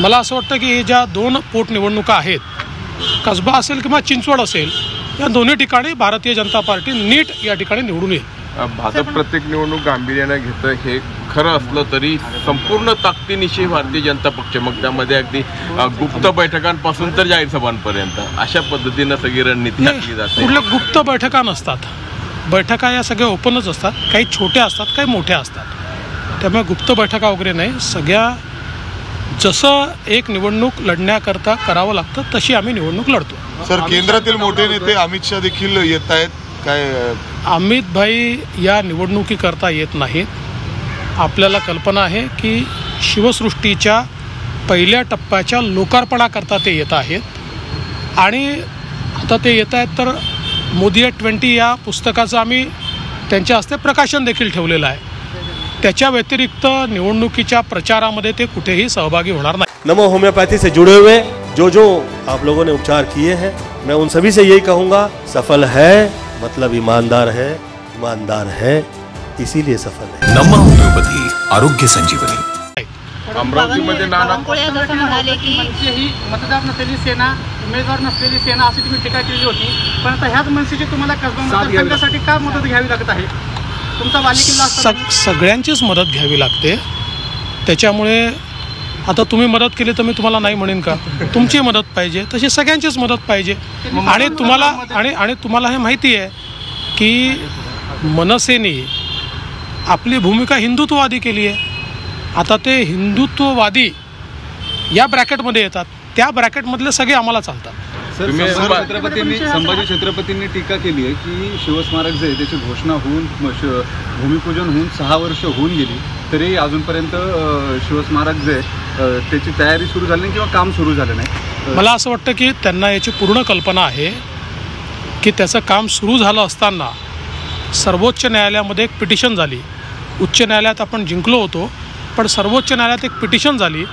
मला असं वाटतं की हे ज्या दोन पोटनिवडणुका आहेत, कसबा असेल किंवा चिंचवड असेल, या दोन्ही ठिकाणी भारतीय जनता पार्टी नीट या ठिकाणी निवडून येईल। भाजप प्रत्येक निवडणूक गांभीर्याने घेतं हे खरं असलं तरी संपूर्ण ताकदीनिशी भारतीय जनता पक्ष, मग त्यामध्ये अगदी गुप्त बैठकांपासून तर जाहीर सभांपर्यंत अशा पद्धतीनं सगळी रणनीती आखली जाते। कुठल्या गुप्त बैठका नसतात, बैठका या सगळ्या ओपनच असतात, काही छोट्या असतात काही मोठ्या असतात, त्यामुळे गुप्त बैठका वगैरे नाही। सगळ्या जसं एक निवडणूक लढण्याकरता करावं लागतं तशी आम्ही निवडणूक लढतो। सर, केंद्रातील मोठे नेते अमित शाह देखील येत आहेत, काय अमित भाई या निवडणुकीकरता येत नाहीत? आपल्याला कल्पना आहे की शिवसृष्टीच्या पहिल्या टप्प्याच्या लोकार्पणाकरता ते येत आहेत, आणि आता ते येत आहेत तर मोदी ॲट 20 या पुस्तकाचं आम्ही त्यांच्या हस्ते प्रकाशन देखील ठेवलेलं आहे। त्याच्या व्यतिरिक्त निवडणुकीच्या प्रचारामध्ये ते कुठेही सहभागी होणार नाही। नमो होम्योपैथी से जुड़े हुए जो जो आप लोगों ने उपचार किए हैं, मैं उन सभी से यही कहूँगा, सफल है मतलब ईमानदार है, ईमानदार है इसीलिए सफल है। नमो होम्योपैथी आरोग्य संजीवनी। अमरावती मध्ये म्हणाले की मतदार नसलेली सेना, उमेदवार नसलेली सेना अशी तुम्ही टीका केली होती, पण आता ह्याच मनसेची तुम्हाला कसबा मतदारसंघासाठी का मदत घ्यावी लागत आहे? तुमचा बालेकिल्ला सगळ्यांचीच मदत घ्यावी लागते, त्याच्यामुळे आता तुम्ही मदत केली तर मी तुम्हाला नाही म्हणेन का? तुमची मदत पाहिजे, तशी सगळ्यांचीच मदत पाहिजे। आणि तुम्हाला हे माहिती आहे की मनसेने आपली भूमिका हिंदुत्ववादी केली आहे। आता ते हिंदुत्ववादी या ब्रॅकेटमध्ये येतात, त्या ब्रॅकेटमधले सगळे आम्हाला चालतात। संभाजी छत्रपतींनी टीका केली आहे की शिवस्मारक जे त्याची घोषणा होऊन, भूमिपूजन होऊन 6 वर्ष होऊन गेली तरी अजूनपर्यंत शिवस्मारक जे त्याची तयारी सुरू झाली नाही किंवा काम सुरू झालं नाही। मला असं वाटतं की त्यांना याची पूर्ण कल्पना आहे की त्याचं काम सुरू झालं असताना सर्वोच्च न्यायालयामध्ये एक पिटिशन झाली, उच्च न्यायालयात आपण जिंकलो होतो पण सर्वोच्च न्यायालयात एक पिटिशन झाली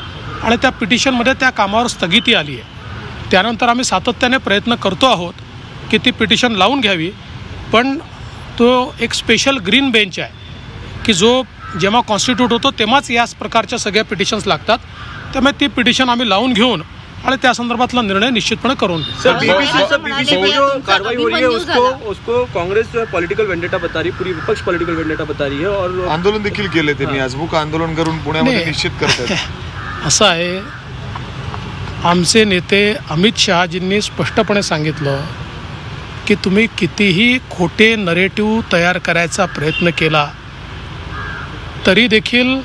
आणि त्या पिटिशनमध्ये त्या कामावर स्थगिती आली आहे। त्यानंतर आम्ही सातत्याने प्रयत्न करतो आहोत की ती पिटिशन लावून घ्यावी, पण तो एक स्पेशल ग्रीन बेंच आहे की जो जेव्हा कॉन्स्टिट्यूट होतो तेव्हाच याच प्रकारच्या सगळ्या पिटिशन्स लागतात, त्यामुळे ती पिटिशन आम्ही लावून घेऊन और त्या संदर्भातला निर्णय निश्चितपणे करून उसको कांग्रेस जो है पॉलिटिकल वेंडेटा बता रही, पूरी विपक्ष पॉलिटिकल वेंडेटा बता रही है और आंदोलन देखील केले त्यांनी, आजबुक आंदोलन करून पुण्यामध्ये निश्चित करतात। असं आहे, आमचे नेते अमित शाहजींनी स्पष्टपणे सांगितलं की तुम्ही कितीही खोटे नरेटिव्ह तयार करायचा प्रयत्न केला तरी देखील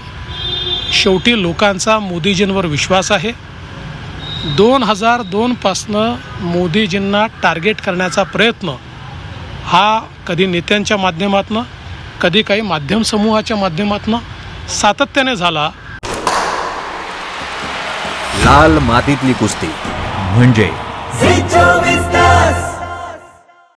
शेवटी लोकांचा मोदीजींवर विश्वास आहे। 2002 पासनं मोदीजींना टार्गेट करण्याचा प्रयत्न हा कधी नेत्यांच्या माध्यमातून, कधी काही माध्यम समूहाच्या माध्यमातून सातत्याने झाला। लाल मातीतली कुस्ती म्हणजे